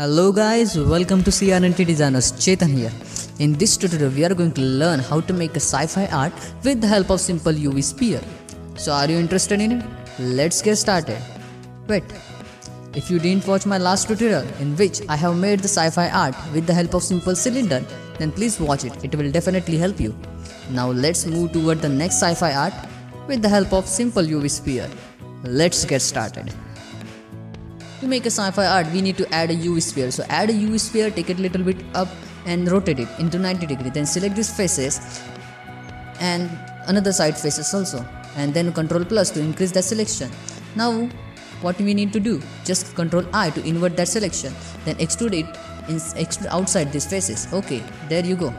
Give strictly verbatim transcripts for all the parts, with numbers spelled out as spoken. Hello guys, welcome to C R N T Designers, Chetan here. In this tutorial we are going to learn how to make a sci-fi art with the help of simple U V sphere. So are you interested in it? Let's get started. Wait, if you didn't watch my last tutorial in which I have made the sci-fi art with the help of simple cylinder, then please watch it, it will definitely help you. Now let's move toward the next sci-fi art with the help of simple U V sphere. Let's get started. To make a sci-fi art, we need to add a U V sphere. So add a U V sphere, take it a little bit up and rotate it into ninety degrees. Then select these faces and another side faces also. And then control plus to increase that selection. Now what we need to do? Just control I to invert that selection. Then extrude it in, extrude outside these faces. Okay, there you go.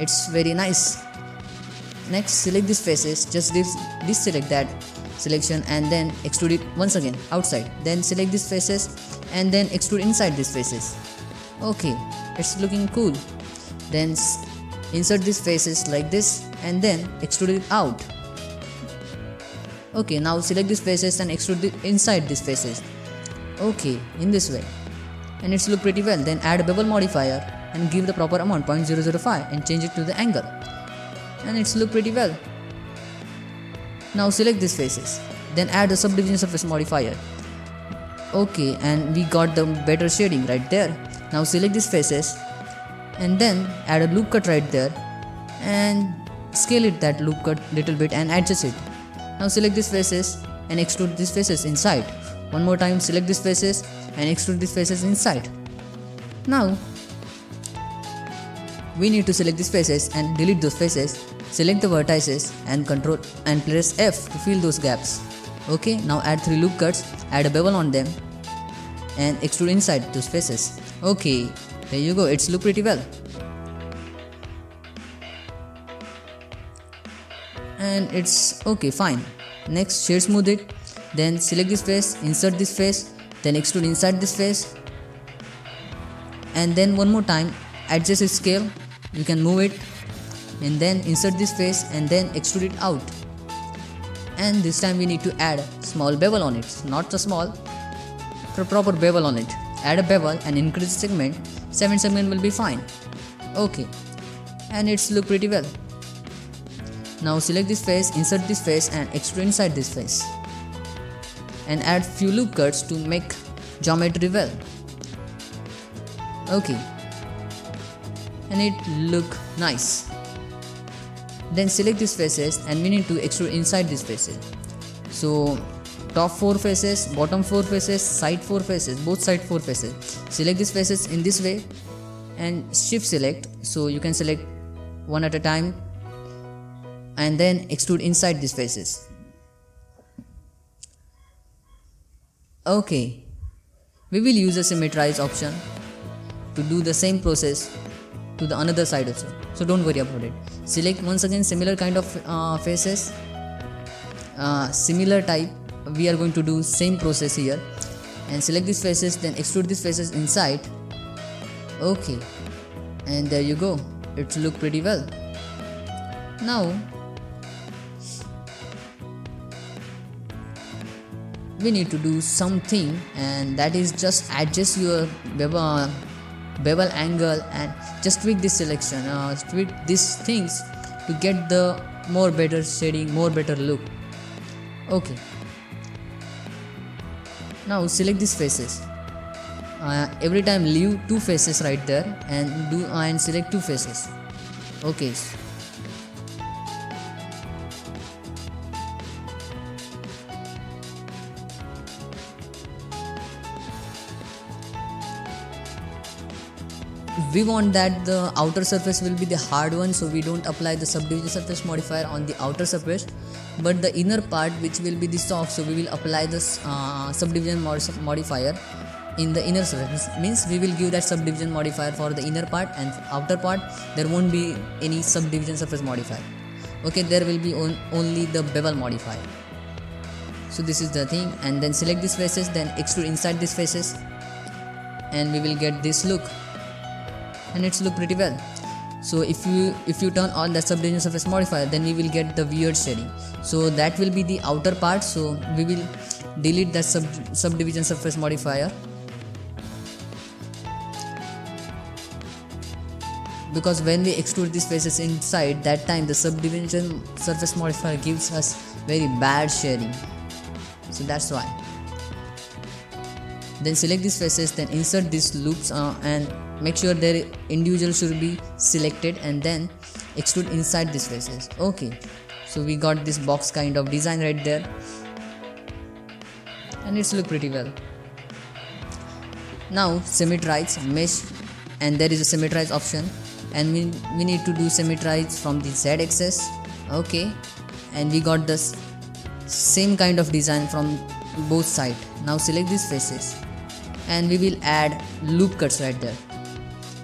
It's very nice. Next, select these faces. Just deselect that selection and then extrude it once again outside. Then select these faces and then extrude inside these faces. Okay, it's looking cool. Then insert these faces like this and then extrude it out. Okay, now select these faces and extrude it inside these faces. Okay, in this way, and it's look pretty well. Then add a bevel modifier and give the proper amount zero point zero zero five and change it to the angle, and it's look pretty well. Now select these faces, then add the subdivision surface modifier. Okay, and we got the better shading right there. Now select these faces and then add a loop cut right there and scale it that loop cut little bit and adjust it. Now select these faces and extrude these faces inside. One more time, select these faces and extrude these faces inside. Now we need to select these faces and delete those faces. Select the vertices and control and press F to fill those gaps. Okay, now add three loop cuts, add a bevel on them and extrude inside those faces. Okay, there you go, it's look pretty well. And it's okay, fine. Next, shade smooth it, then select this face, insert this face, then extrude inside this face. And then one more time, adjust its scale, you can move it. And then insert this face and then extrude it out. And this time we need to add small bevel on it, not so small, a proper bevel on it. Add a bevel and increase segment, seven segment will be fine. Okay, and it's look pretty well. Now select this face, insert this face and extrude inside this face. And add few loop cuts to make geometry well. Okay, and it look nice. Then select these faces and we need to extrude inside these faces. So top four faces, bottom four faces, side four faces, both side four faces. Select these faces in this way and shift select, so you can select one at a time and then extrude inside these faces. Okay, we will use a symmetrize option to do the same process to the another side also, so don't worry about it. Select once again similar kind of uh, faces, uh, similar type. We are going to do same process here and select these faces, then extrude these faces inside. Okay, and there you go, it looks pretty well. Now we need to do something, and that is just adjust your bevel bevel angle and just tweak this selection, uh, tweak these things to get the more better shading, more better look. Okay, now select these faces, uh, every time leave two faces right there and do uh, and select two faces. Okay, we want that the outer surface will be the hard one, so we don't apply the subdivision surface modifier on the outer surface, but the inner part which will be the soft, so we will apply this uh, subdivision modifier in the inner surface. Means we will give that subdivision modifier for the inner part, and outer part there won't be any subdivision surface modifier. Okay, there will be on only the bevel modifier. So this is the thing, and then select these faces, then extrude inside these faces and we will get this look. And it's look pretty well. So if you if you turn on the subdivision surface modifier, then we will get the weird shading. So that will be the outer part, so we will delete that sub, subdivision surface modifier because when we extrude these faces inside, that time the subdivision surface modifier gives us very bad shading, so that's why. Then select these faces, then insert these loops uh, and make sure their individual should be selected, and then extrude inside these faces. Okay, so we got this box kind of design right there, and it's look pretty well. Now symmetrize mesh, and there is a symmetrize option, and we, we need to do symmetrize from the Z axis. Okay, and we got this same kind of design from both sides. Now select these faces and we will add loop cuts right there,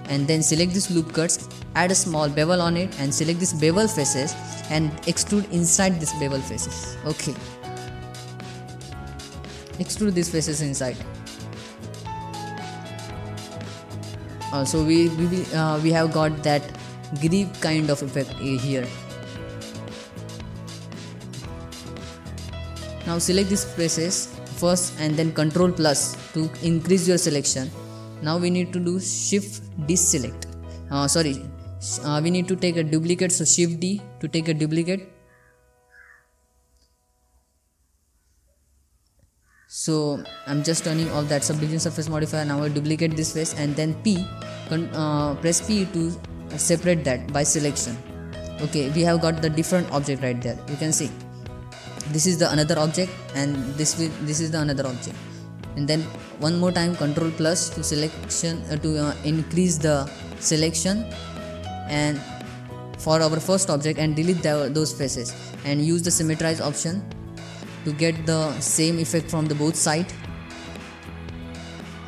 and then select these loop cuts, add a small bevel on it, and select these bevel faces and extrude inside these bevel faces. Okay, extrude these faces inside. Uh, so we we, uh, we have got that grip kind of effect here. Now select these faces first and then control plus to increase your selection. Now we need to do shift deselect. Uh, sorry, uh, we need to take a duplicate, so shift D to take a duplicate. So I'm just turning all that subdivision surface modifier. Now I duplicate this face and then P, uh, press P to separate that by selection. Okay, we have got the different object right there. You can see this is the another object, and this this is the another object. And then one more time control plus to selection uh, to uh, increase the selection and for our first object, and delete the, those faces and use the symmetrize option to get the same effect from the both side.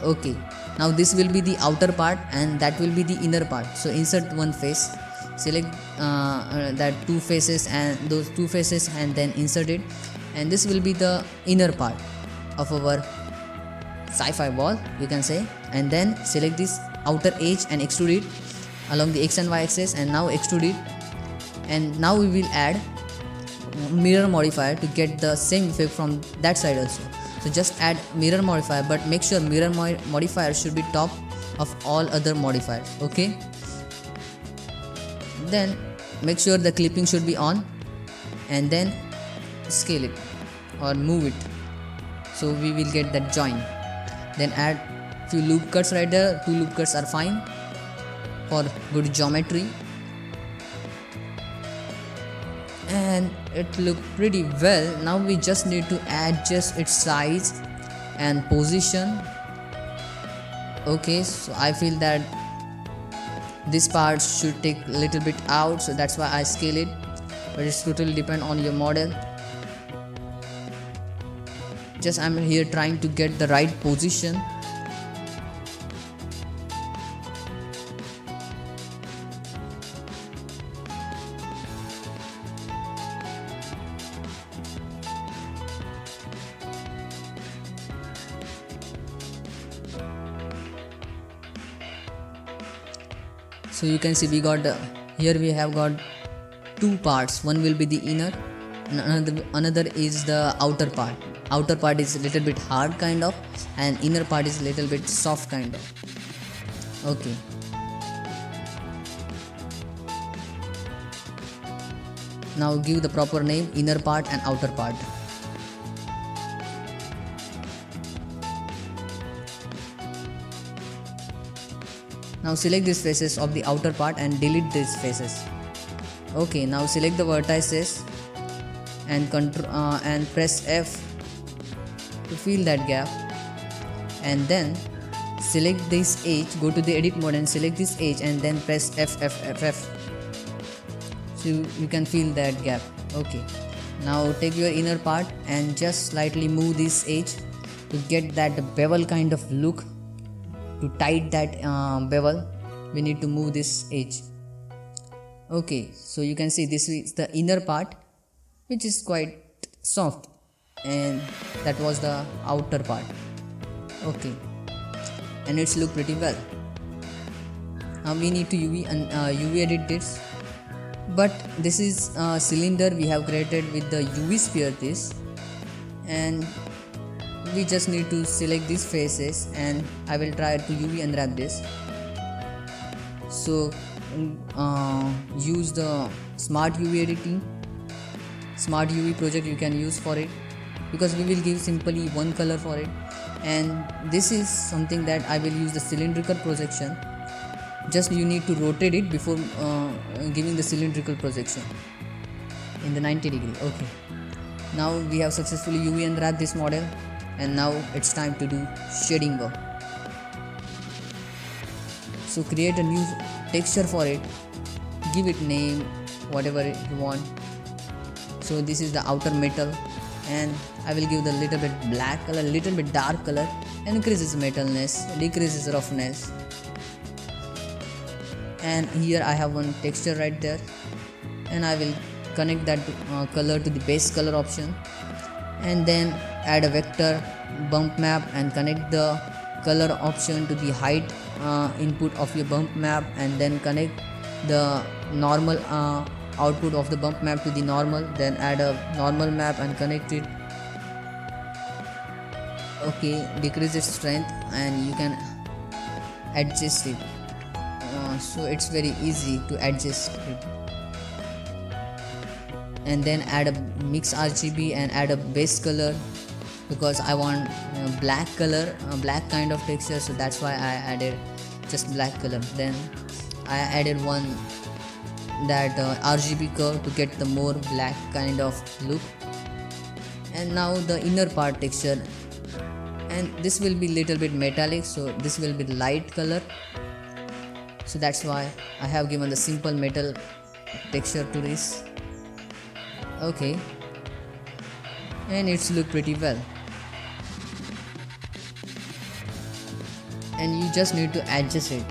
Okay, now this will be the outer part and that will be the inner part. So insert one face, select uh, uh, that two faces and those two faces and then insert it, and this will be the inner part of our sci-fi wall, you can say. And then select this outer edge and extrude it along the X and Y axis, and now extrude it, and now we will add mirror modifier to get the same effect from that side also. So just add mirror modifier, but make sure mirror mo modifier should be top of all other modifiers. Okay, then make sure the clipping should be on, and then scale it or move it, so we will get that join. Then add few loop cuts right there. Two loop cuts are fine for good geometry, and it looked pretty well. Now we just need to adjust its size and position. Okay, so I feel that this part should take a little bit out, so that's why I scale it, but it's totally depend on your model. Just I'm here trying to get the right position. So you can see we got uh, here we have got two parts. One will be the inner and another, another is the outer part. Outer part is a little bit hard kind of, and inner part is a little bit soft kind of. Okay, now give the proper name, inner part and outer part. Now select these faces of the outer part and delete these faces. Okay, now select the vertices and control uh, and press F to fill that gap, and then select this edge. Go to the edit mode and select this edge, and then press F F F F. So you can fill that gap. Okay, now take your inner part and just slightly move this edge to get that bevel kind of look. To tighten that uh, bevel, we need to move this edge. Okay, so you can see this is the inner part, which is quite soft, and that was the outer part. Okay, and it's look pretty well. Now we need to U V and uh, U V edit this, but this is a cylinder we have created with the U V sphere this, and we just need to select these faces, and I will try to U V unwrap this. So uh, use the smart U V editing, smart U V project you can use for it, because we will give simply one color for it. And this is something that I will use the cylindrical projection. Just you need to rotate it before uh, giving the cylindrical projection in the ninety degree. Okay, now we have successfully U V unwrapped this model, and now it's time to do shading work. So create a new texture for it, give it name whatever you want. So this is the outer metal, and I will give the little bit black color, little bit dark color, and increases metalness, decreases roughness. And here I have one texture right there, and I will connect that uh, color to the base color option, and then add a vector bump map and connect the color option to the height uh, input of your bump map, and then connect the normal uh, output of the bump map to the normal, then add a normal map and connect it. Okay, decrease its strength and you can adjust it. Uh, so it's very easy to adjust it. And then add a mix R G B and add a base color, because I want uh, black color, uh, black kind of texture, so that's why I added just black color. Then I added one that uh, R G B curve to get the more black kind of look. And now the inner part texture, and this will be little bit metallic, so this will be light color. So that's why I have given the simple metal texture to this. Okay, and it's look pretty well, and you just need to adjust it.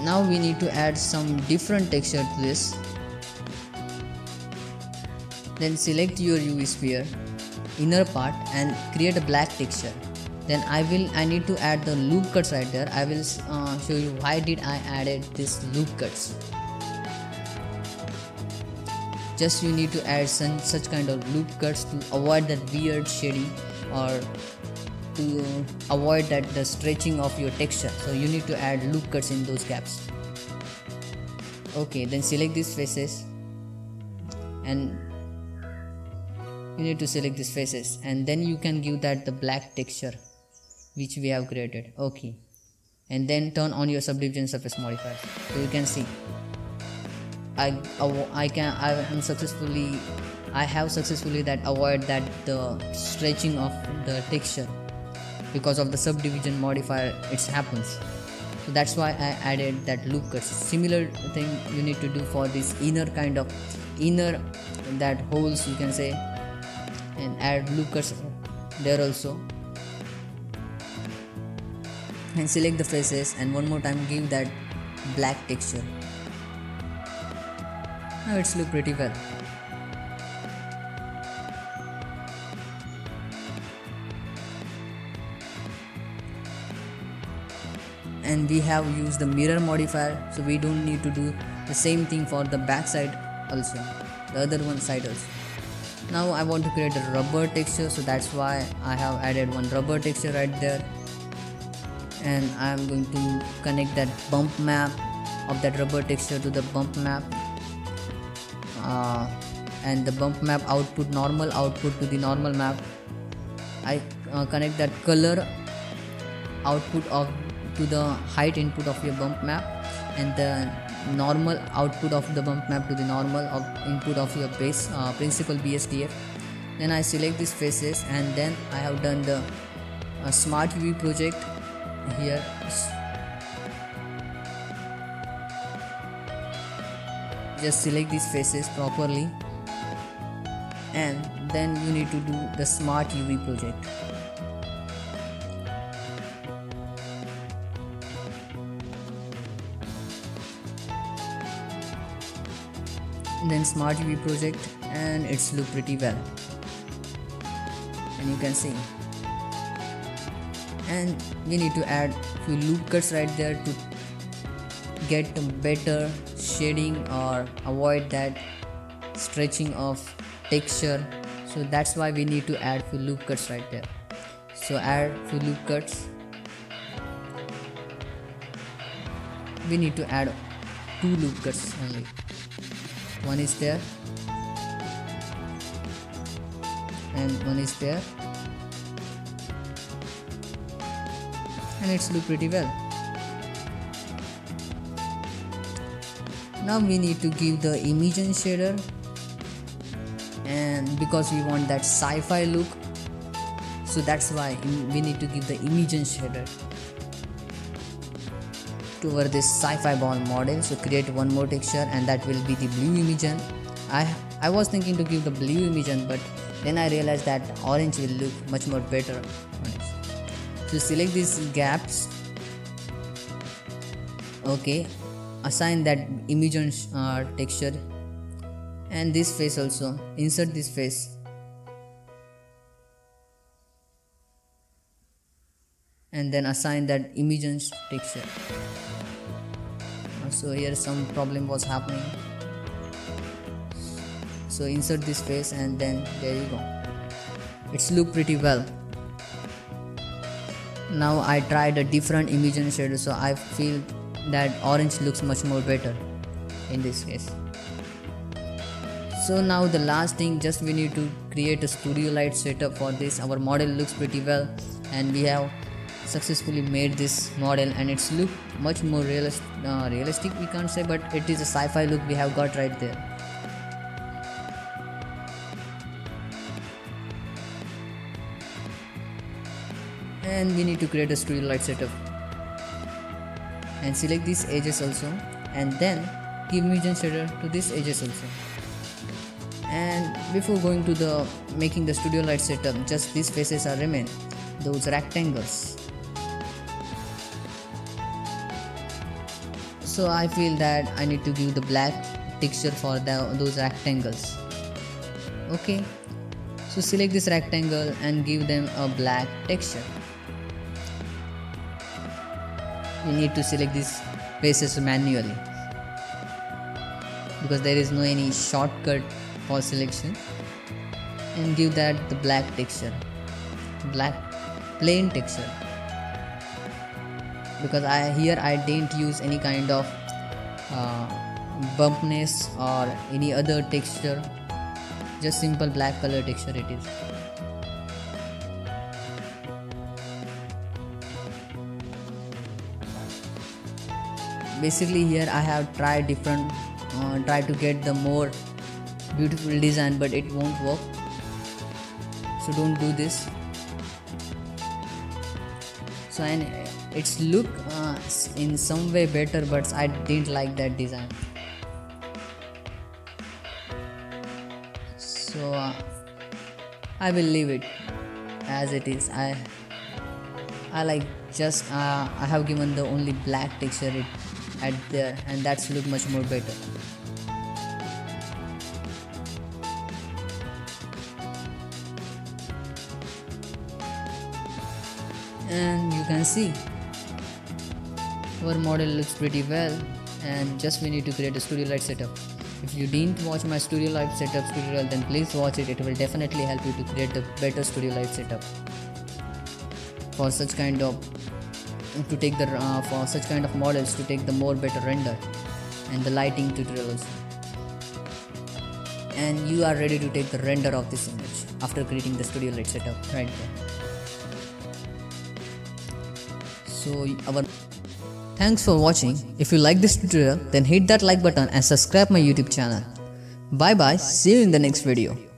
Now we need to add some different texture to this. Then select your U V sphere inner part and create a black texture. Then I will I need to add the loop cuts right there. I will uh, show you why did I added this loop cuts. Just you need to add some such kind of loop cuts to avoid that weird shading, or to avoid that the stretching of your texture. So you need to add loop cuts in those gaps. Okay, then select these faces, and you need to select these faces, and then you can give that the black texture which we have created. Okay, and then turn on your subdivision surface modifier, so you can see I I can I am successfully I have successfully that avoid that the stretching of the texture. Because of the subdivision modifier it happens, so that's why I added that loop cuts. Similar thing you need to do for this inner kind of inner that holes, you can say, and add loop cuts there also. And select the faces, and one more time give that black texture. Now it's look pretty well. And we have used the mirror modifier, so we don't need to do the same thing for the back side also, the other one side also. Now I want to create a rubber texture, so that's why I have added one rubber texture right there, and I am going to connect that bump map of that rubber texture to the bump map, uh, and the bump map output normal output to the normal map. I uh, connect that color output of to the height input of your bump map, and the normal output of the bump map to the normal of input of your base uh, principal B S D F. Then I select these faces, and then I have done the uh, smart U V project here. Just select these faces properly, and then you need to do the smart U V project. Then smart U V project, and it's look pretty well, and you can see. And we need to add few loop cuts right there to get better shading or avoid that stretching of texture. So that's why we need to add few loop cuts right there. So add few loop cuts. We need to add two loop cuts only. One is there and one is there, and it's look pretty well. Now we need to give the emission shader, and because we want that sci-fi look, so that's why we need to give the emission shader over this sci-fi ball model. So create one more texture, and that will be the blue emission. I I was thinking to give the blue emission, but then I realized that orange will look much more better on it. So select these gaps. Okay, assign that emission uh, texture, and this face also. Insert this face, and then assign that emission texture. So here some problem was happening, so insert this face, and then there you go, it's look pretty well. Now I tried a different emission shader, so I feel that orange looks much more better in this case. So now the last thing, just we need to create a studio light setup for this. Our model looks pretty well, and we have successfully made this model, and it's look much more realist, uh, realistic we can't say, but it is a sci-fi look we have got right there. And we need to create a studio light setup, and select these edges also, and then give emission shader to these edges also. And before going to the making the studio light setup, just these faces are remain, those rectangles. So I feel that I need to give the black texture for the, those rectangles. Okay, so select this rectangle and give them a black texture. You need to select these faces manually, because there is no any shortcut for selection, and give that the black texture, black plain texture, because I here I didn't use any kind of uh, bumpness or any other texture, just simple black color texture it is. Basically here I have tried different uh, try to get the more beautiful design, but it won't work, so don't do this. So and it's look uh, in some way better, but I didn't like that design. So uh, I will leave it as it is. I I like just uh, I have given the only black texture it at there, and that's look much more better. And you can see our model looks pretty well, and just we need to create a studio light setup. If you didn't watch my studio light setup tutorial, then please watch it. It will definitely help you to create the better studio light setup for such kind of to take the uh, for such kind of models to take the more better render, and the lighting tutorials. And you are ready to take the render of this image after creating the studio light setup right there. So our thanks for watching. If you like this tutorial, then hit that like button and subscribe my YouTube channel. Bye bye, see you in the next video.